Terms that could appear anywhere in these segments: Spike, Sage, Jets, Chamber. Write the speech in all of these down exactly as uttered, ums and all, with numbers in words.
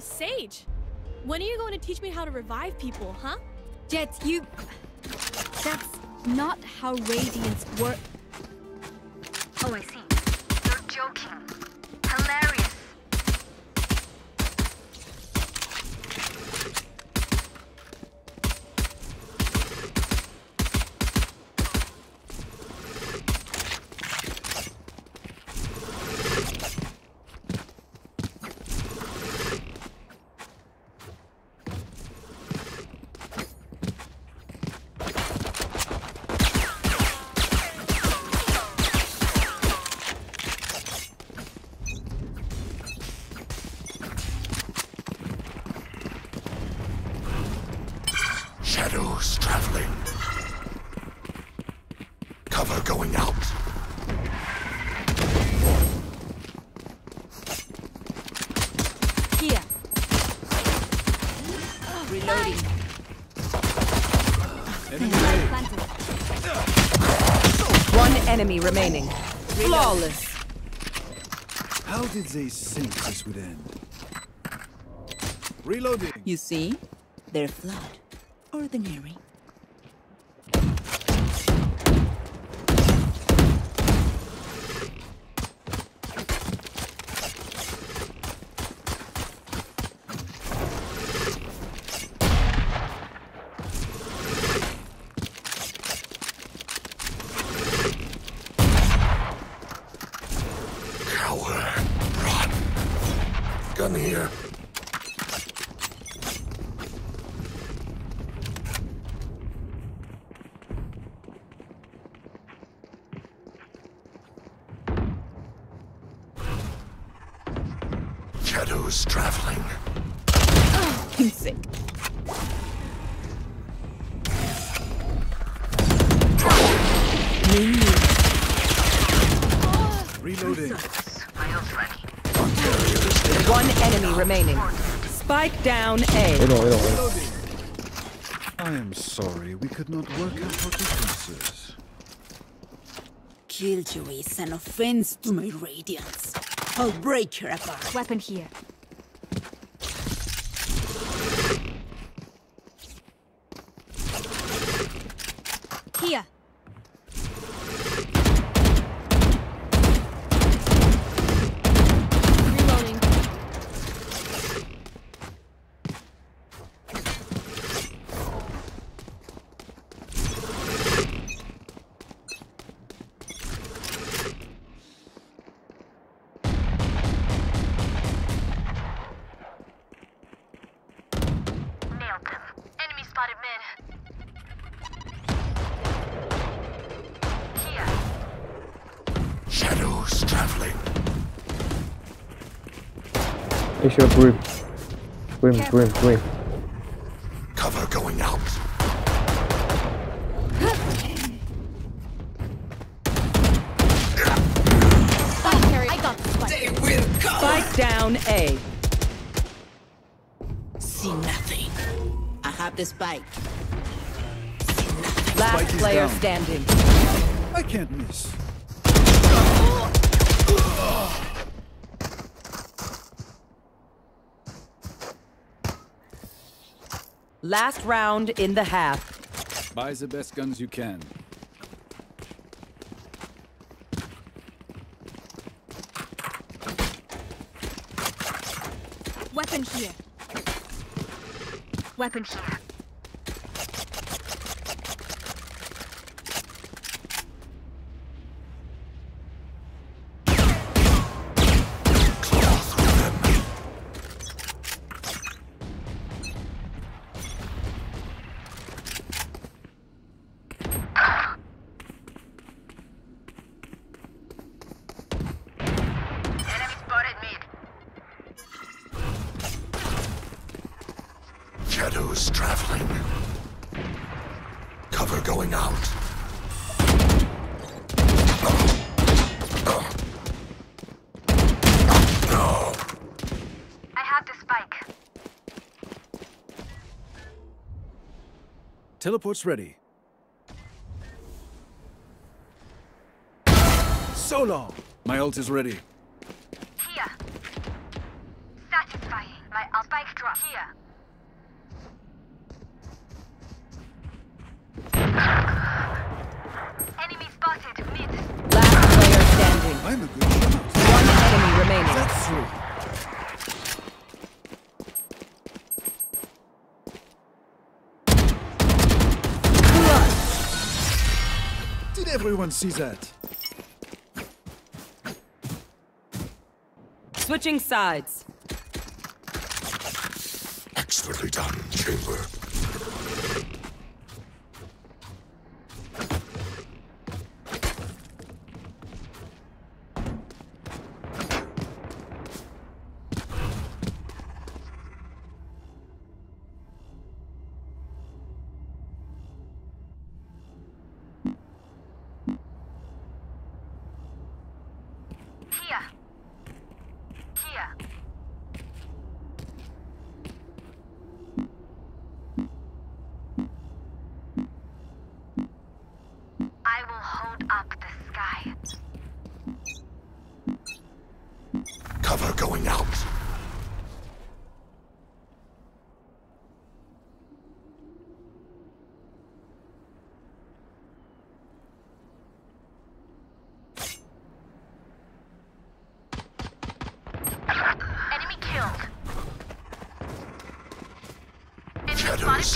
So, Sage, when are you going to teach me how to revive people, huh? Jets, you... That's not how radiance works. Oh, I see. You're joking. Hilarious. Enemy remaining. Flawless. How did they think this would end? Reloading. You see, they're flawed. Ordinary. Shadows traveling. Oh, I'm sick. Reloading. One enemy remaining. Spike down A. Wait on, wait on, wait on. I am sorry, we could not work out our differences. Killjoy is an offense to my radiance. I'll break her apart. Weapon here. Here. Reloading. It's your group. Swim, swim, swim. Cover going out. Spike, I got Spike. They will come. Spike down A. See nothing. I have the Spike. See nothing. Last Spike player down. Standing. I can't miss. Last round in the half. Buy the best guns you can. Weapon here. Weapon here. Shadows traveling. Cover going out. No. I have the Spike. Teleport's ready. So long. My ult is ready. Here. Satisfying. My ult. drop here. Enemy spotted mid. Last player standing. I'm a good shot. One enemy remaining. That's true. Everyone sees that. Switching sides. Expertly done, Chamber.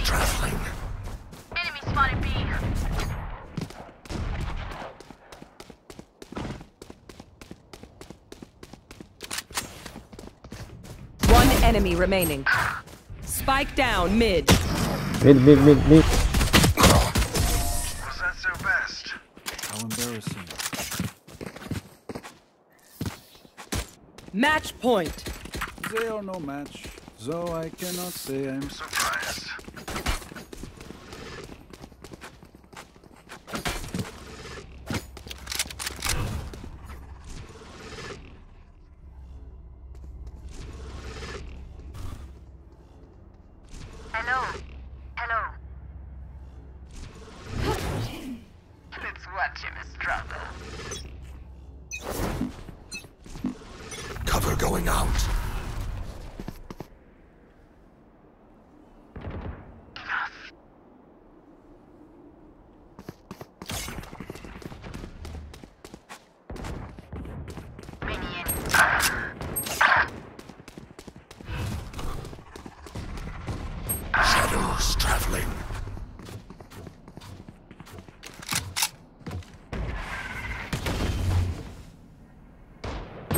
Traveling. Enemy spotted B. One enemy remaining. Spike down mid. Mid, mid, mid, mid. Was that so best? How embarrassing. Match point. They are no match, so I cannot say I'm surprised.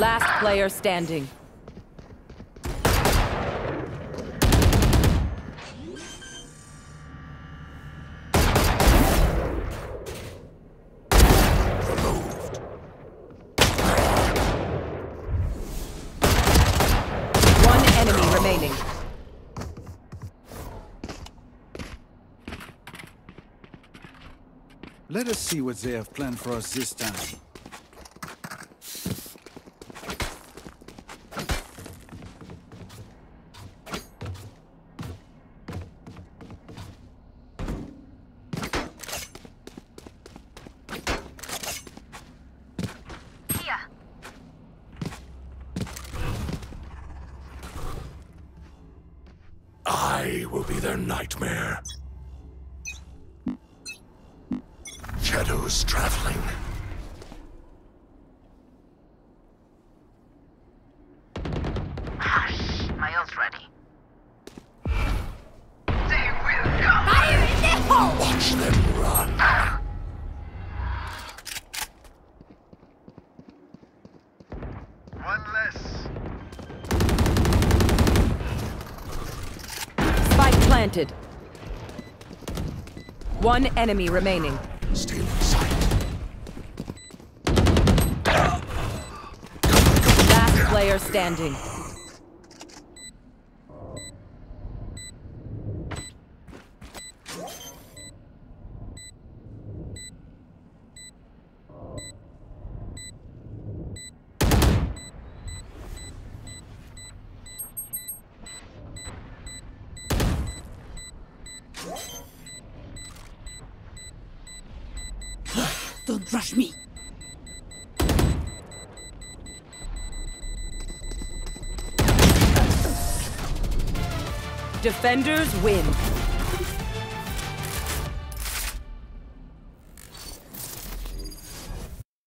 Last player standing. Removed. One enemy remaining. Let us see what they have planned for us this time. I will be their nightmare. Shadows traveling. Hush, my ult's ready. They will come. Fire in the hole. Watch them run. Ah. One less. Planted. One enemy remaining. Stay in sight. Last player standing. Don't rush me. defenders win.